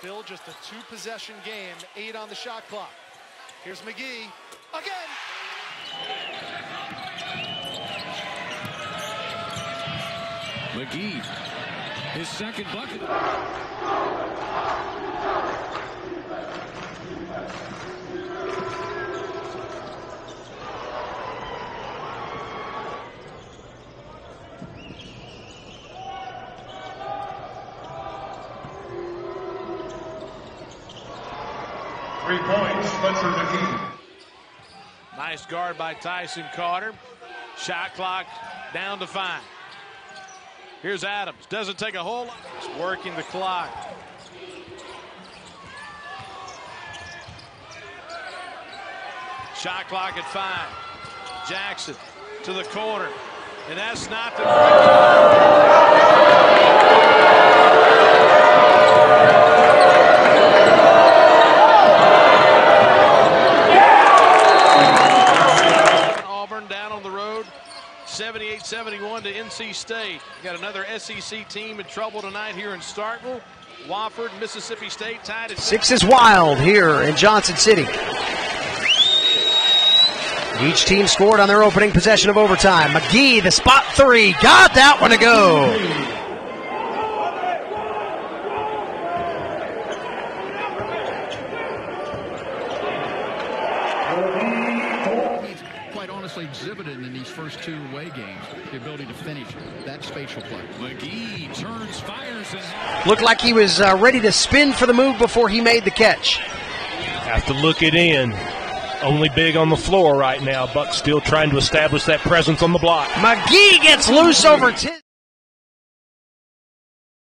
Still just a two-possession game, 8 on the shot clock. Here's Magee, again! Magee, his second bucket. Nice guard by Tyson Carter. Shot clock down to 5. Here's Adams. Doesn't take a whole lot. He's working the clock. Shot clock at 5. Jackson to the corner. And that's not the to NC State. Got another SEC team in trouble tonight here in Starkville. Wofford, Mississippi State tied at 6 is wild here in Johnson City. Each team scored on their opening possession of overtime. Magee, the spot 3, got that one to go. Exhibited in these first 2 away games the ability to finish. That's spatial play. Magee turns, fires, and looked like he was ready to spin for the move before he made the catch. Have to look it in. Only big on the floor right now. Buck still trying to establish that presence on the block. Magee gets loose over 10.